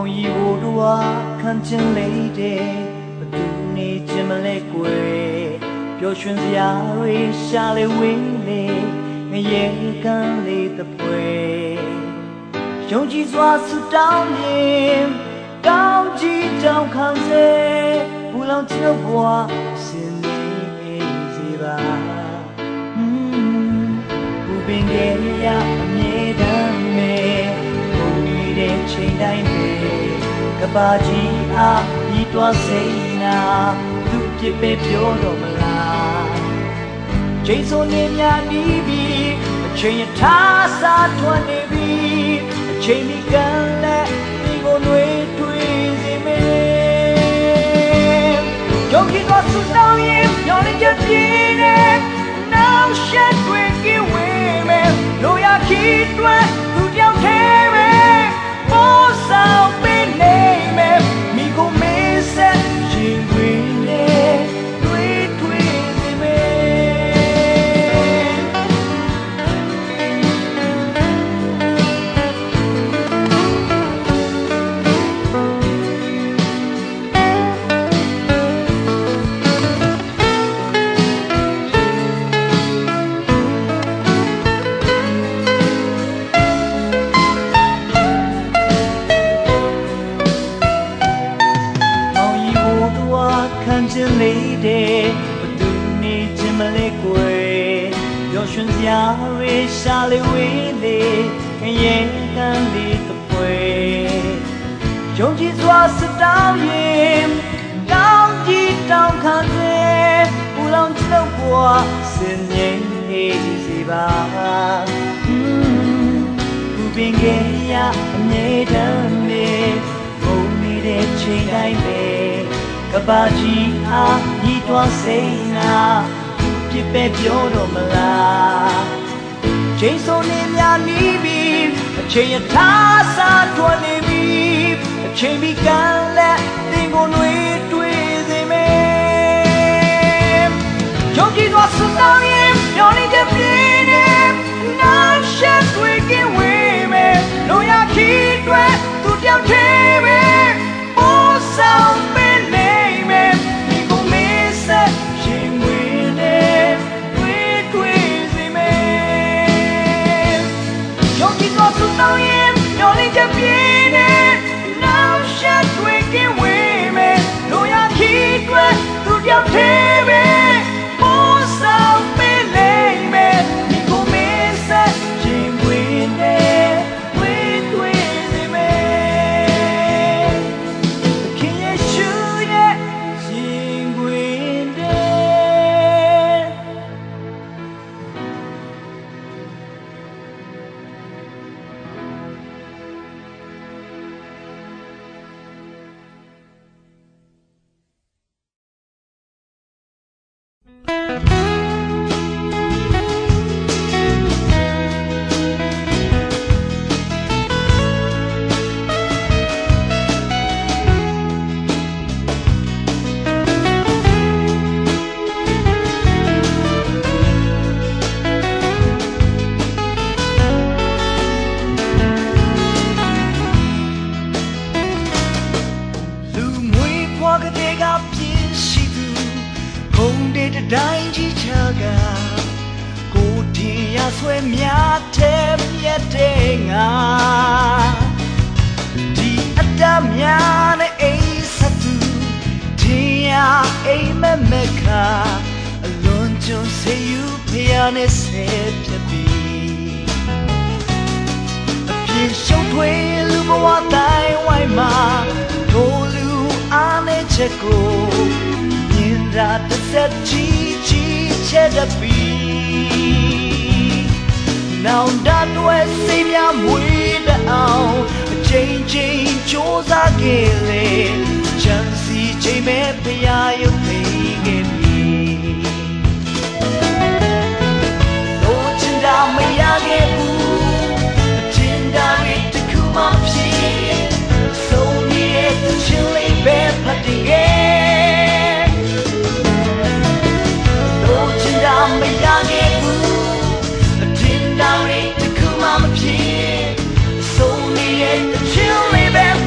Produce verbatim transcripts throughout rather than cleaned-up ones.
望以无度啊，看见泪滴，我对你结满泪鬼，表现在亚瑞下来为泪，我也敢泪的陪。雄鸡抓死当年，高级照看谁，不让结果是你没几吧。嗯，不变给呀，你的美。 Che dai me kabaji a itwa seina duke pe pyo do mala Che so ne mya ni bi che tha sa twan ni bi che mi kan le ni go nwe twi si me Yo ki go su dao ye yo ne ja pye ne now shed with you women lo ya ki twa tu diao ke me Sao bên em em mi cũng mê sẽ chỉ quên em tuy tuy gì mê Lady, but do need to make way. Your shins yawe, shall it wait? And yet, can lead the way. Jones was down him, down deep down country. Pull on to the war, send him easy bar. Who being gay, and yet, and me, hold me that chain I made. Kabaji a itwa seina duke pe pyo do mala Che so ne mya ni bi che tha sa twan ni bi che mi kan le tin go nwe twi si me Yo ki twa su ta ye yo ni de pye ne na she twi ki we me lo ya ki twa tu tyaw the me o sao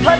But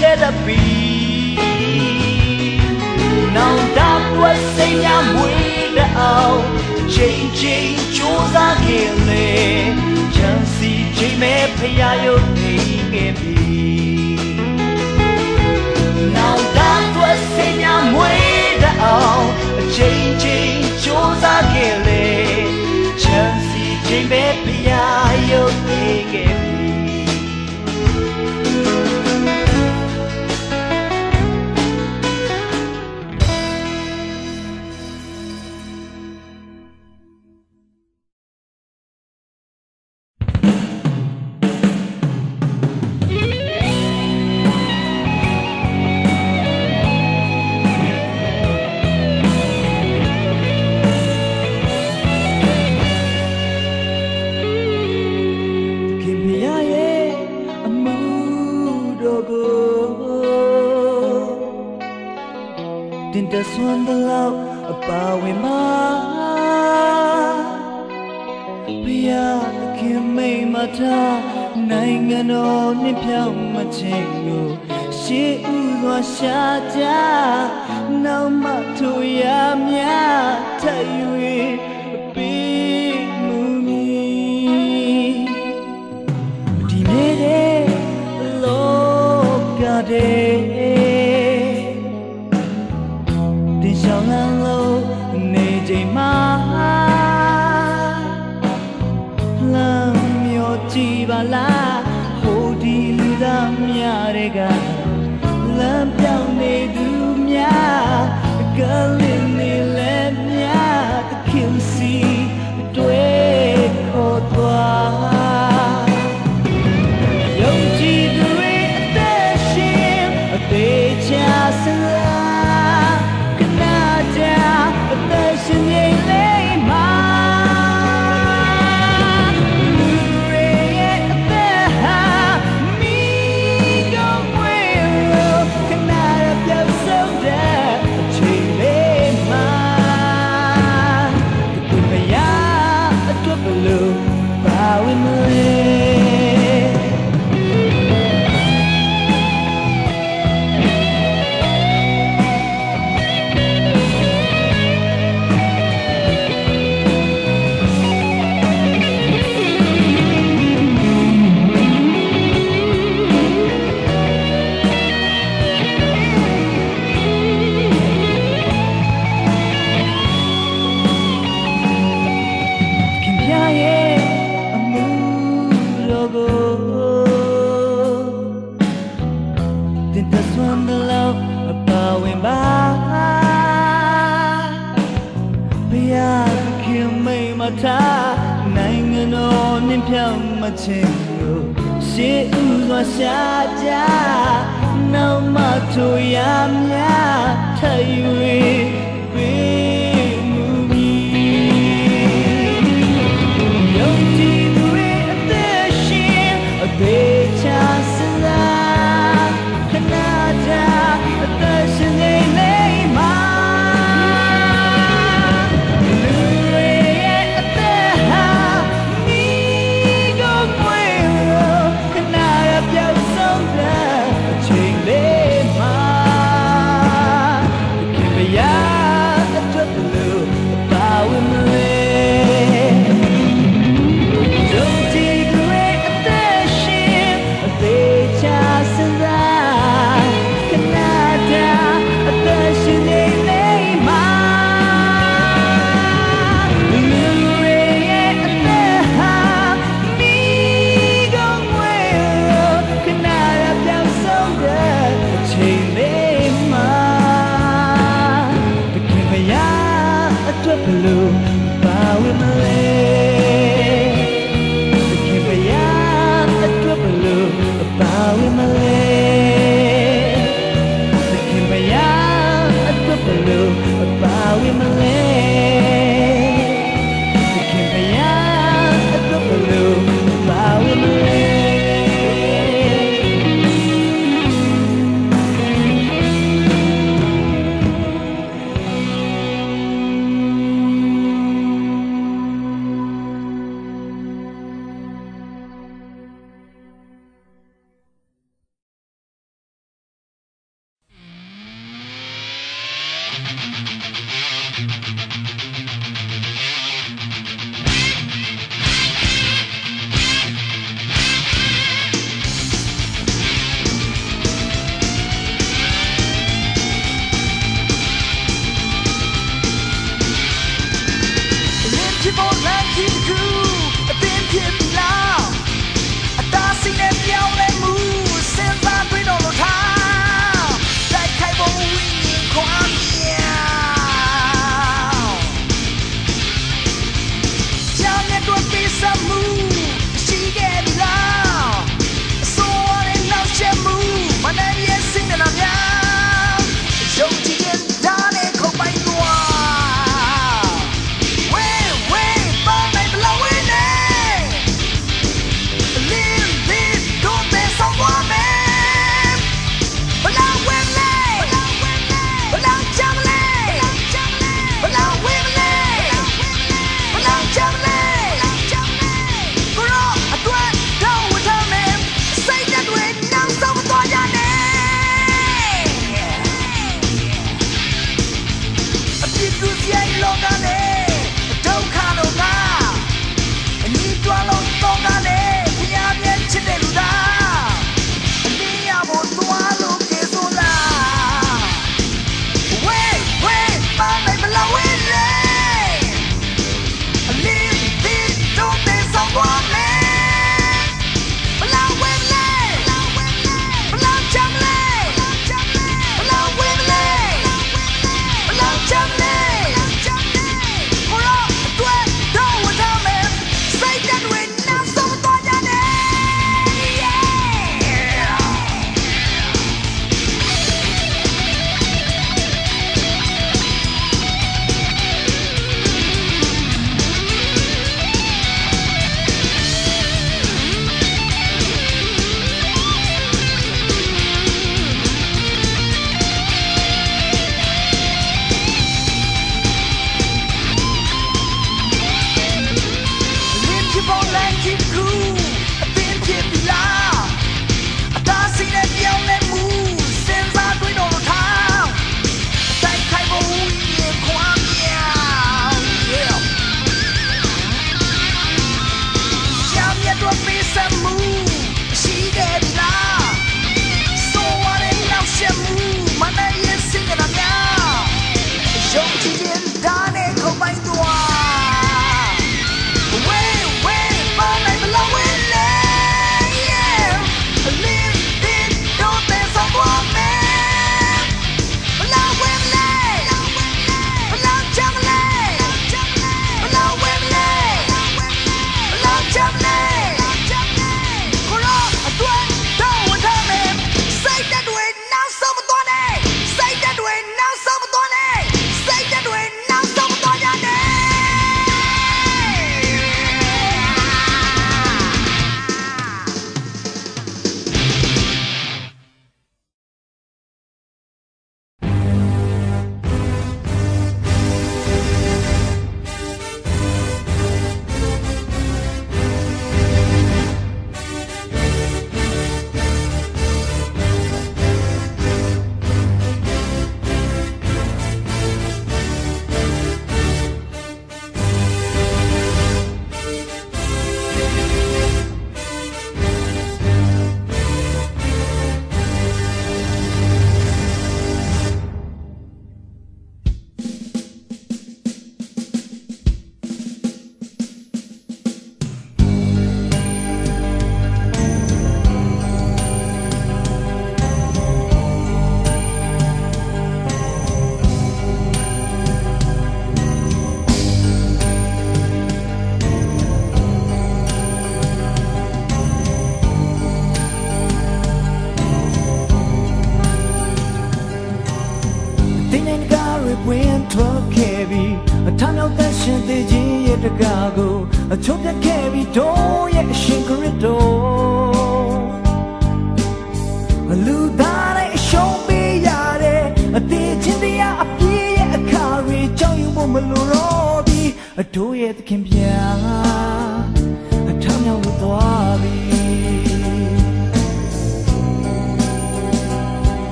That'll be now that was saying I'm with the out changing choose again just see me paya yo take me now that was saying I'm with the out changing choose again just see me paya yo take me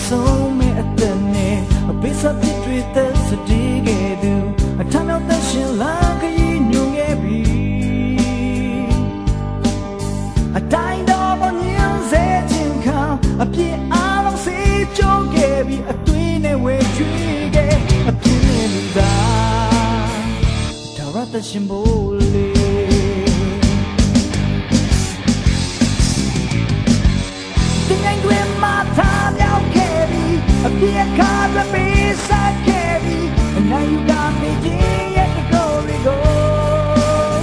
Sometane bisa cerita sedikit tu, tanah tak silang kenyung ebi. Ada indah banyak setinggal, api alam sejauh ebi, tuin ewejuge, tuin eluda, darah tak simboli. Dengan dua mata yang Dear God, let me side carry, and now you got me here at the glory goal.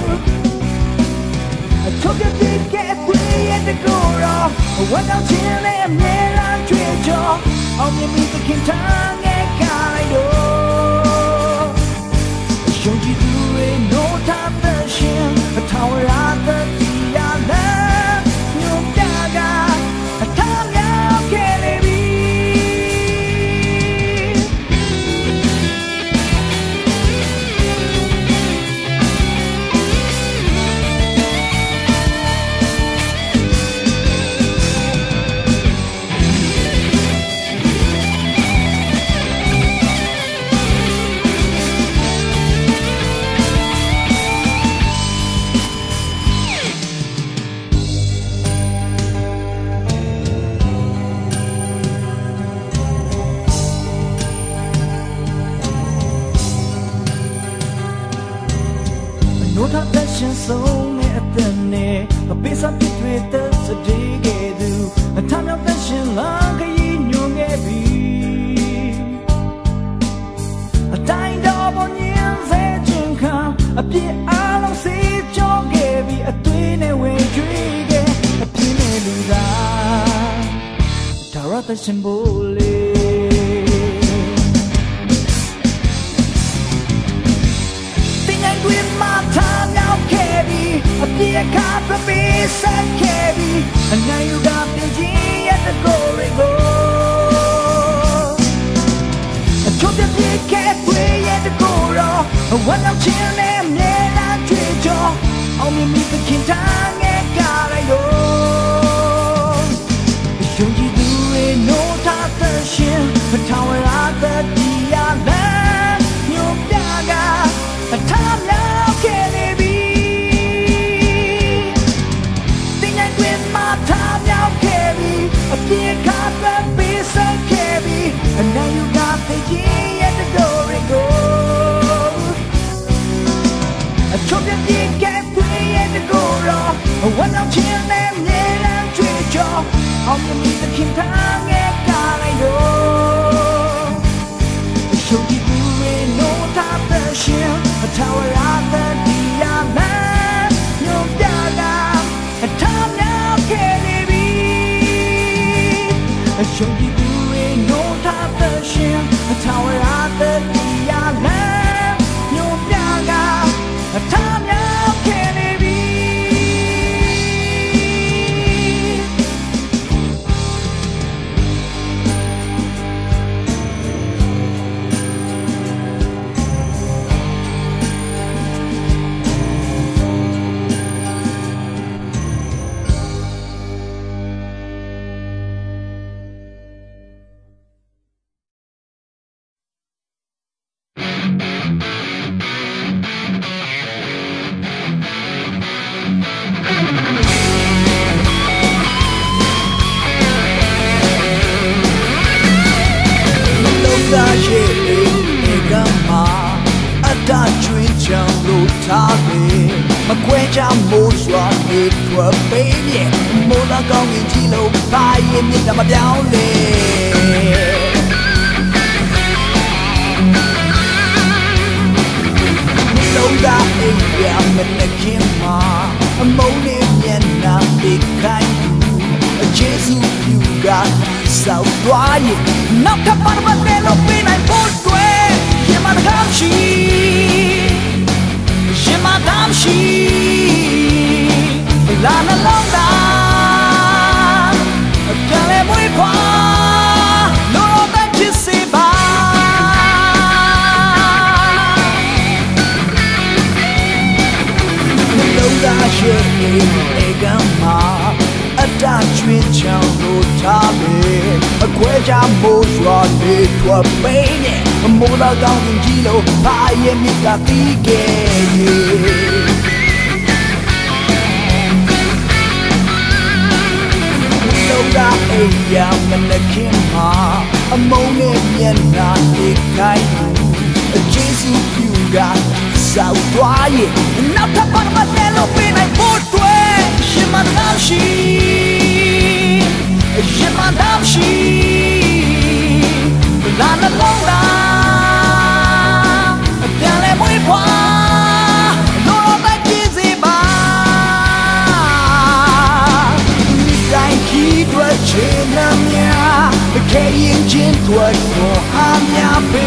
I took a big gateway at the Gora, when I'm chilling, man, I'm treasure. All the music in tongue and Kaido. Showed you do it, no time to shim, a tower out the Diana. Song at the neck, a piece of the street that's a dig do. A time of fashion, like a yin young baby. A time of onions, a junk, a bit out of sea, junk, a twin away drink, a twin in that. Tarot is symbolic. Dear God, for me, said Carrie, and now you got me here at the glory goal. I took the big gateway at the Gora, and when I'm chilling, then I'm treasure. Only me the king tongue and God I know. Should you do it, no time to share, but tower out the Diana, you're Gaga, a time now, Carrie. Dear God, let me side carry, and now you got me here at the glory goal. I took the big gateway at the Gora, and when I'm chilling, then I'm treasure. All you need to keep time and God I know. So you do it, no time to shield, a tower out the Diana, you're Gaga, a time now carry. I showed you doing no time to share, a tower out the Diana, you're Gaga, a time now can it be? Đã chơi đi để gam ma, ta chuyên chào nụ tha mê quê cha mô dọa mê thua bê nè mô la gao tình chi lâu ba yê mi ta tí kê lâu ra ê dạo ngân là khiến hòa mô nê nhân là đi khai nụ chế sư kiêu gà sao tỏa yê nắp thắp bắt mắt nè lâu bên này vô tuê J'ai ma dame chi, j'ai ma dame chi, là nó lâu đã, đang lẽ mũi qua, nó lo tay kia gì bà, đang khi tuổi trên nam nhà, cái yên trên tuổi của ham nhà baby.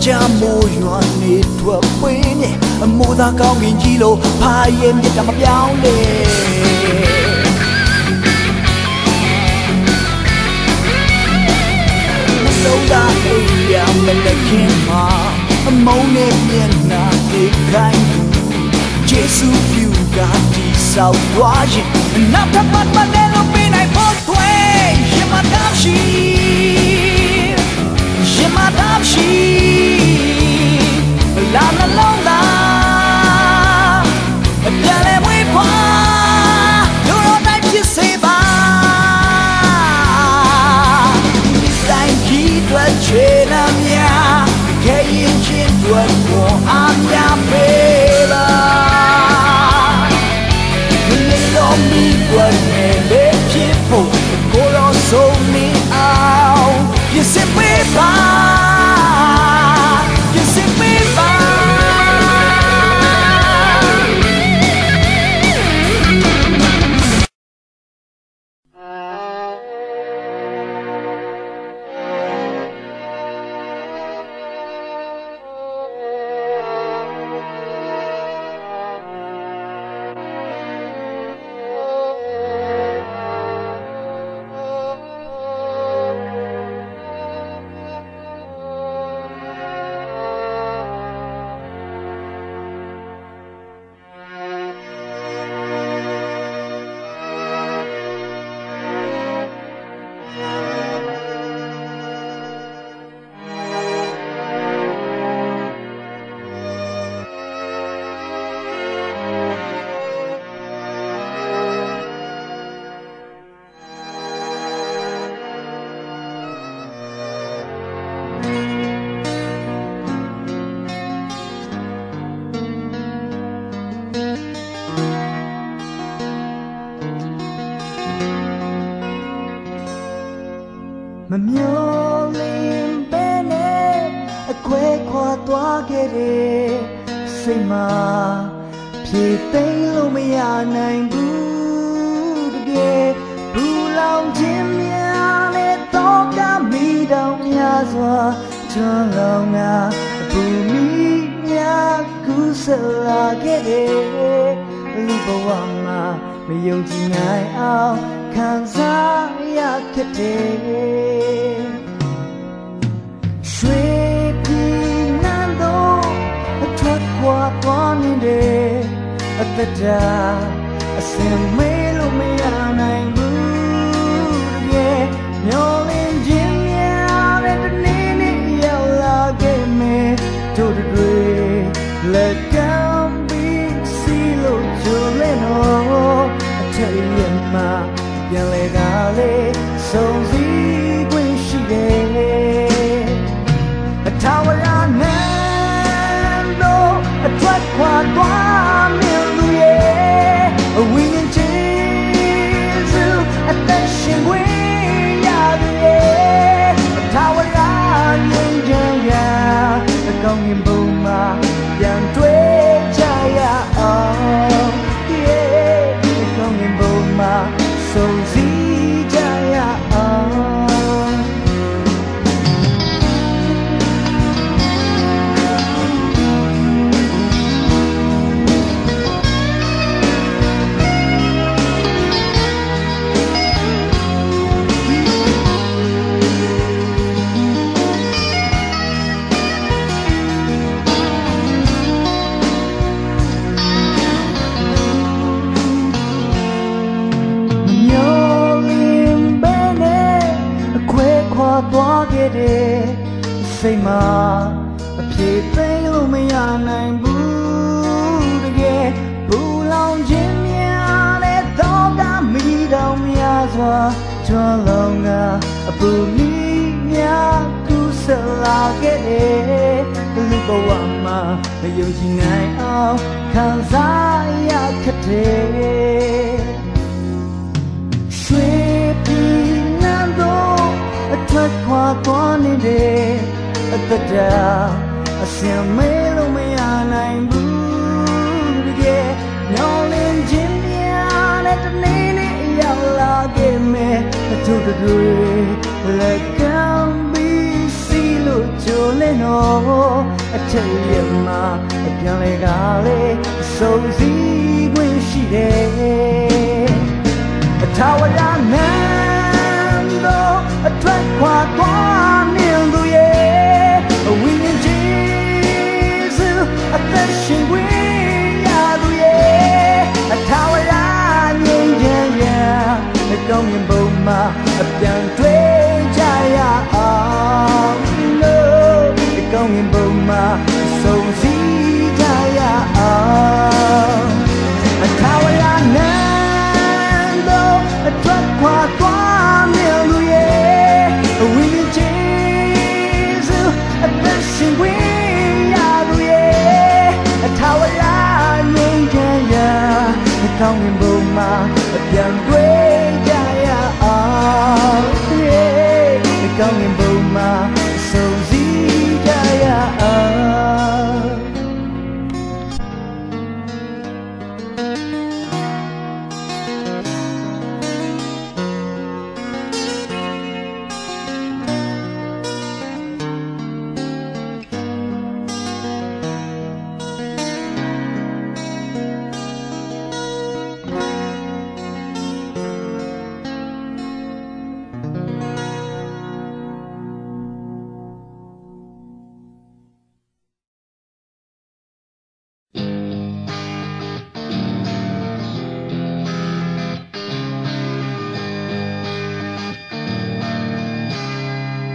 Cha mô yuan nít thua bên mô ta cao nghìn chi lô pha em nhất cả mặt giáo nè lâu ta ê dạo mình đã khen mà mẫu nếp nhiên là kê cánh chế sư phiêu gà thì sao quá gì nắp thắp mắt mắt đen lúc bên này bớt thuê dễ mặt đáp chi dễ mặt đáp chi làm nó lâu ra để lại mũi qua đôi đôi tay chia sẻ và đang khi tuổi trên nam nhà cái yên trên tuổi của anh nhà về là lên lom đi quần em để chia phủ cô lo sâu mi ao chia sẻ với ta. Qua qua miêu lưỡi, we can chase you. စိတ်မှာအပြည့်သိမ်းလို့မရနိုင်ဘူးတကယ်ဘူလောင်ခြင်းများနဲ့တော့ကမိတော်များစွာကျွမ်းလောင်ကအပူမီများကူးစလာခဲ့တယ်လူဘဝမှာမယုံကြည်နိုင်အောင်ခံစားရခဲ့တယ်ရွှေပြည်နန်းတော်အထက်ခွာသွားနေတယ်အသက်တာအစင်မဲလို့မရနိုင်ဘူးတကယ်မျောလင်းခြင်းများနဲ့တနေ့နေ့ရောက်လာခဲ့မယ်အထူးတတွေလက်ကောင်ပြီးစီလို့ကြိုလဲတော့အထက်ရမှာအပြန်လေကလေးစုံစည်းခွင့်ရှိတယ်အထာဝရနန်းတော်အထွက်ခွာသွားနေသူရဲ့အဝိညာဉ်ကြီးစုအသက်ရှင်ဝေးရသူရဲ့အထာဝရငြိမ်းချမ်းရာအကောင်းမြတ်ဘုံမှာအပြန်တွေ့ကြရအောင်လို့အကောင်းမြတ်ဘုံမှာစုံစည်းကြရအောင်အထာဝရနန်းA truck qua qua miêu lu ye, we need Jesus. A blessing we are lu ye. A tower la nung ya ya, a kong in buma, a piang we ya ya ah yeah, a kong in buma, so zi ya ya ah.Don't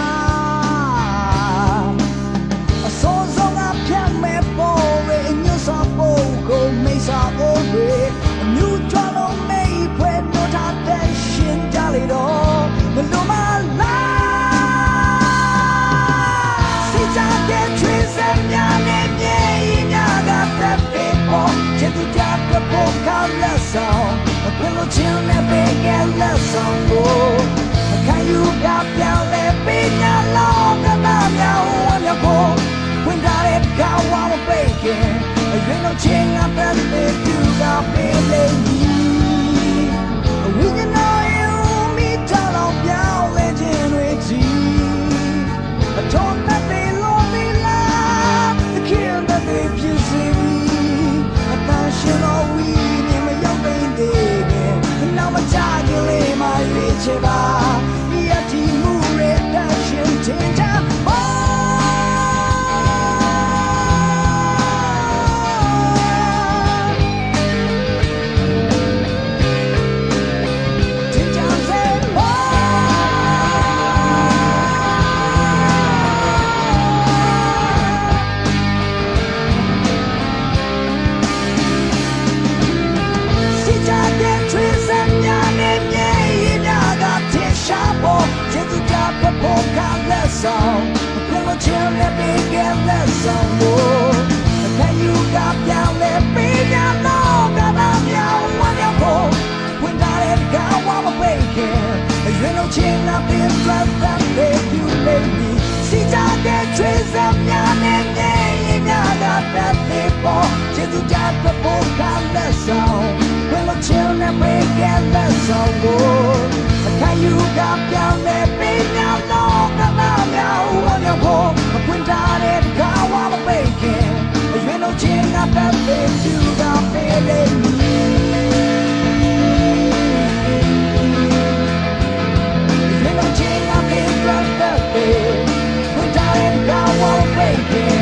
lonely love, the care that they give me. together so good. Mà thấy như gặp nhau để bên nhau nó đã bao nhau ở nhau cô. Mà quên ta đến cao hoa mà bên kia. Mà duyên đâu chiến áp đáp đến chứ gặp đến đến mình. Duyên đâu chiến áp đến rất đáp đến. Quên ta đến cao hoa mà bên kia.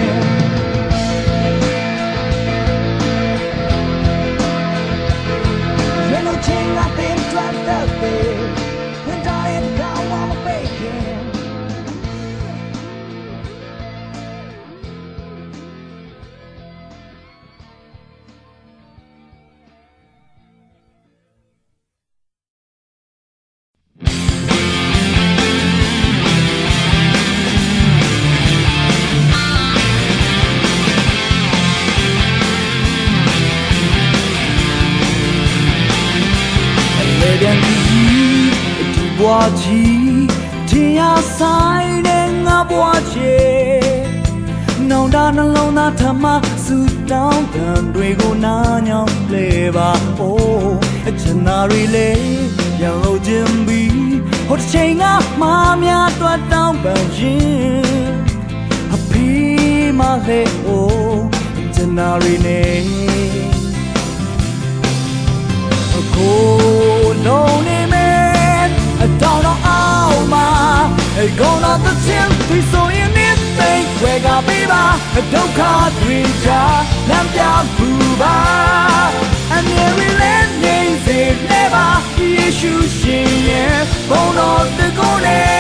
Bua chi tia sai đến ngã bua che nào đã nâng lâu na tham ma sự đau thầm đuôi cô na nhau lê ba ô chân na ri lê nhà lâu chim bi hốt che ngã ma mía toát đau bao nhiêu happy ma lê ô chân na ri nè cô nô nè Don't know how ma Hey go not the chill Tui so in this thing Wake up viva Don't cut Rita Lam down Buba And here we land Names it never Yeshu she yeah Bone on the golden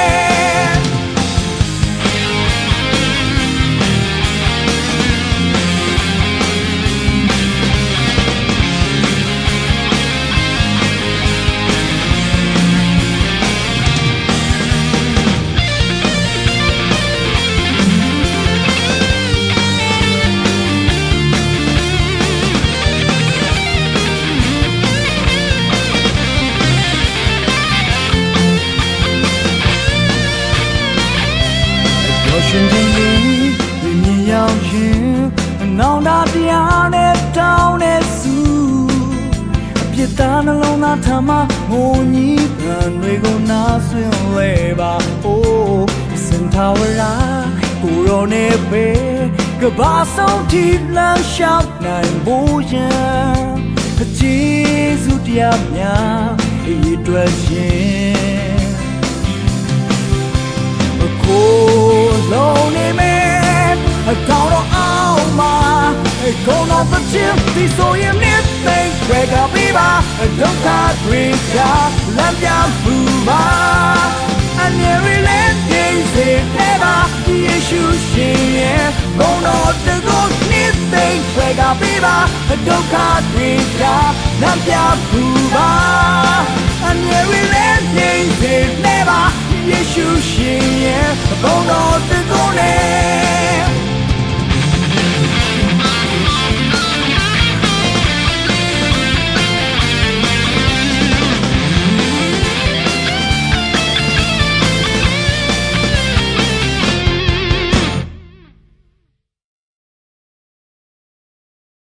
Now that the honest town is soon, Pietana Lona Tama, Moni, and we go nothing labor. Oh, Centaura, Urone Bay, Gabasso, deep love shop, nine boya, Jesus, Yamia, it was yeah. A cold, lonely man, a town of alma. Hey, go not the chill, this so you need things. Wake up, viva, and don't cut Rita, lam down, buba. And every land is it never, the issue she is. Go not the good, need things. Wake up, viva, and don't cut Rita, lam down, buba.